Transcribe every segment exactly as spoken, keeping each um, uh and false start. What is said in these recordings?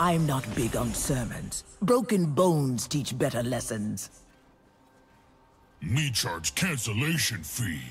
I'm not big on sermons. Broken bones teach better lessons. Me charge cancellation fee.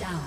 down.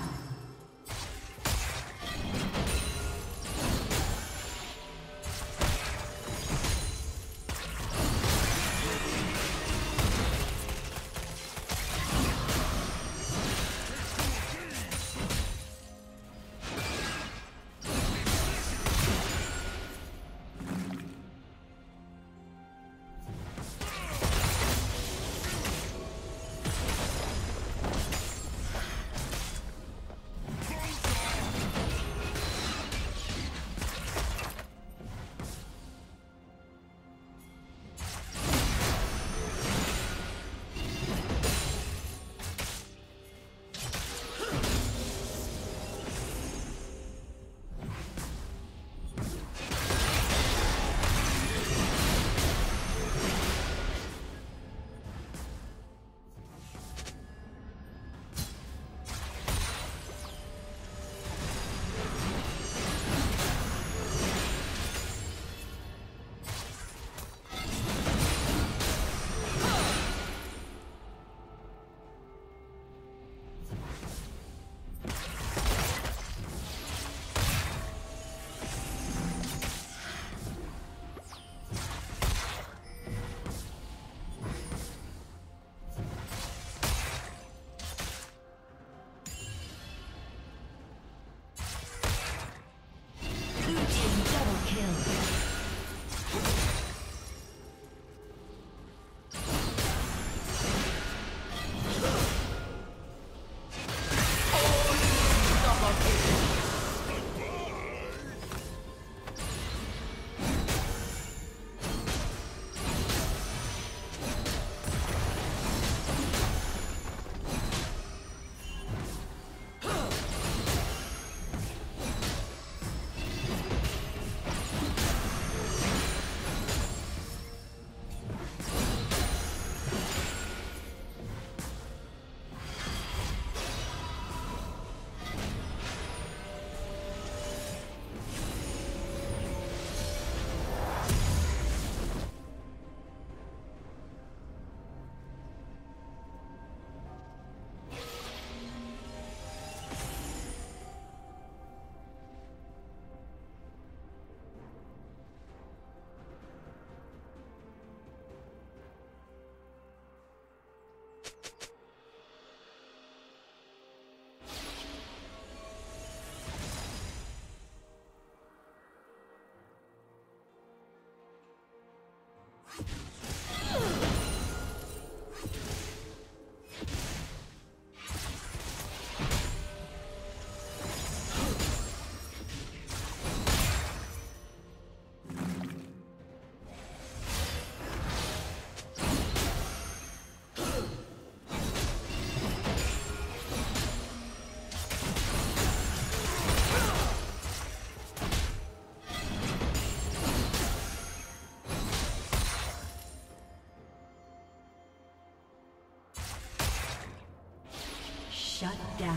Shut down.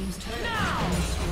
team's turret has been destroyed.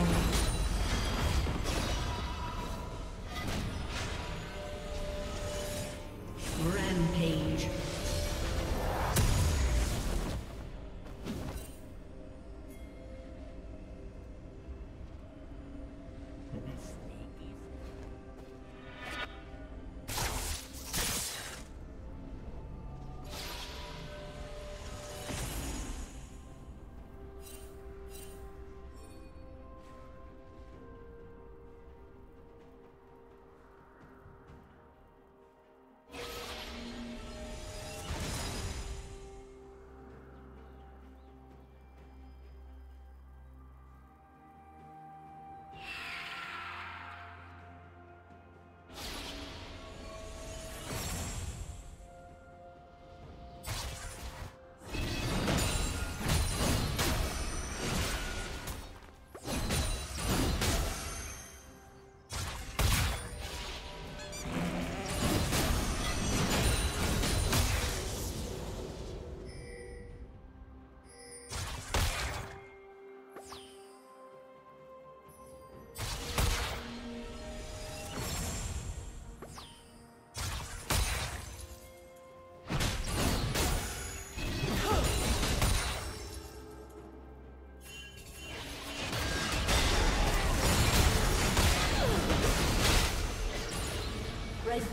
Red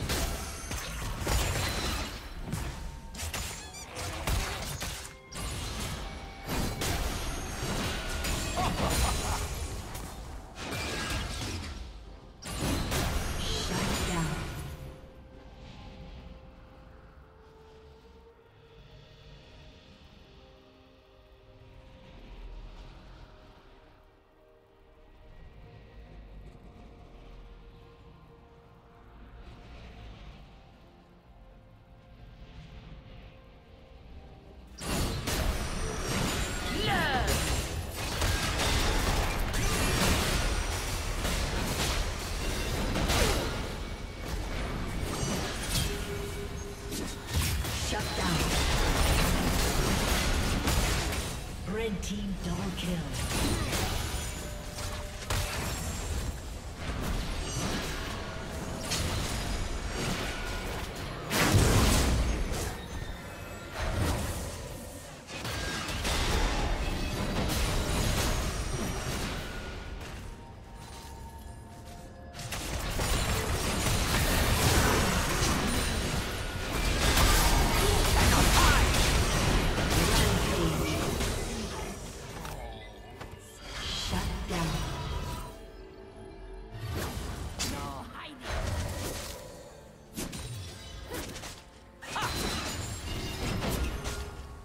Red team double kill.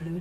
Blue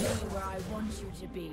Where I want you to be.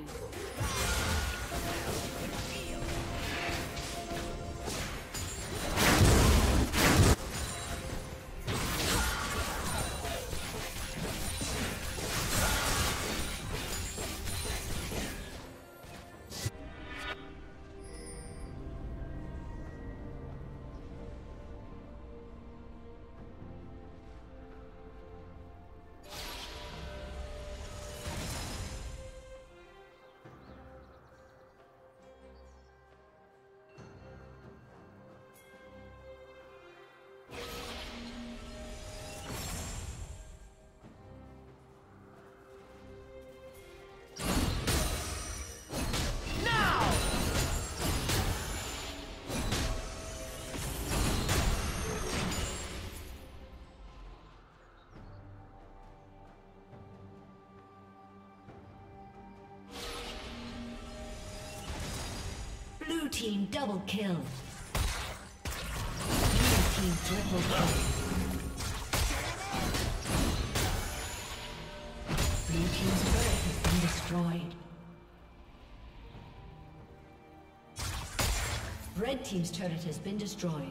team double kill. Blue team triple kill. Blue team's turret has been destroyed. Red team's turret has been destroyed.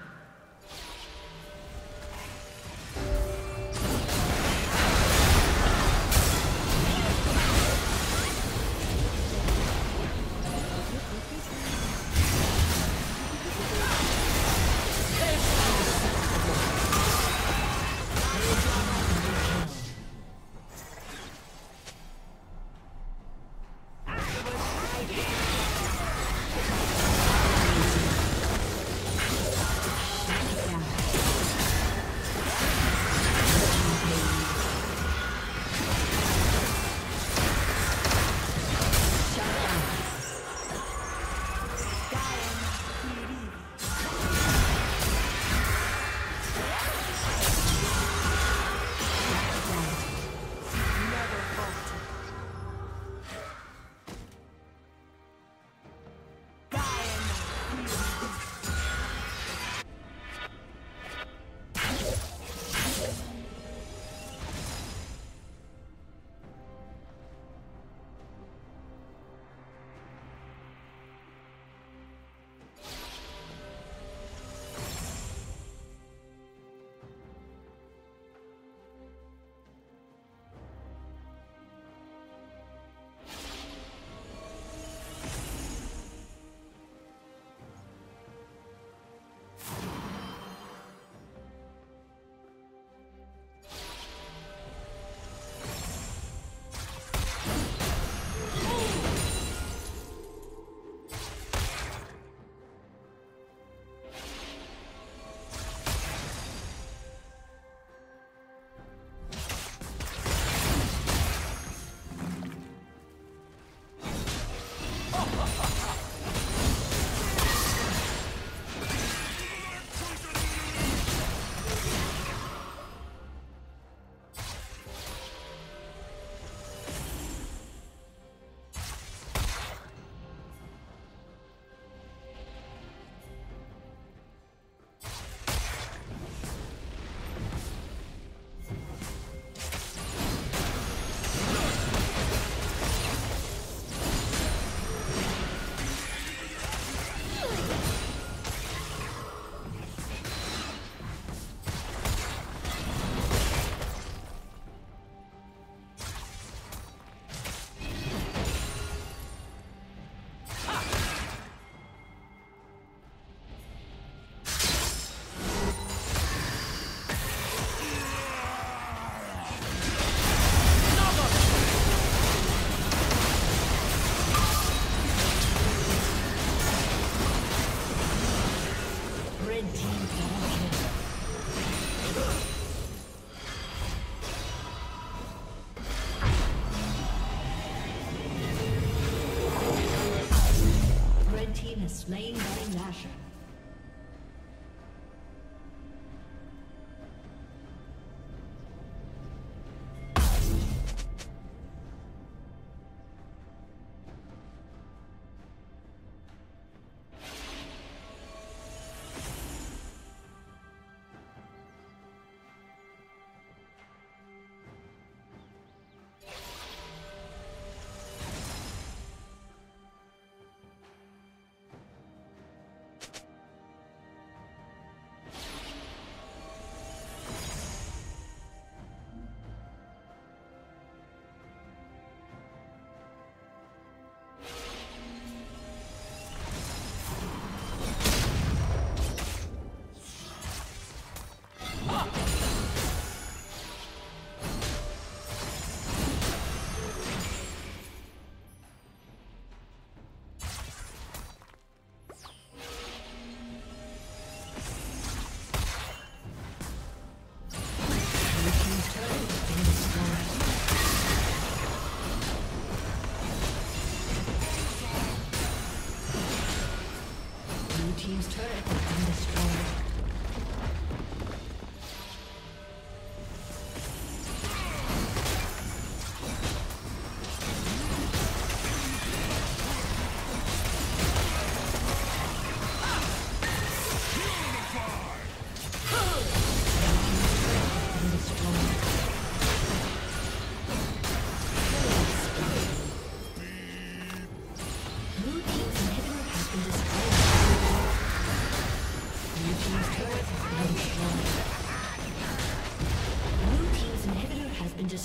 action.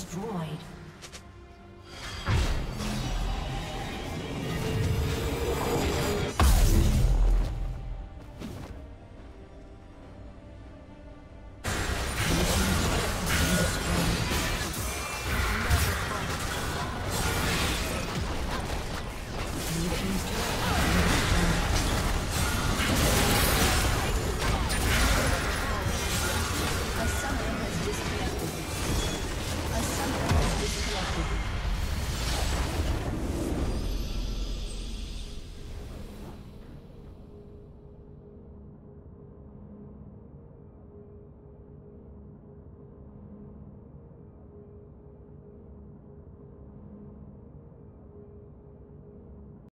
Destroyed.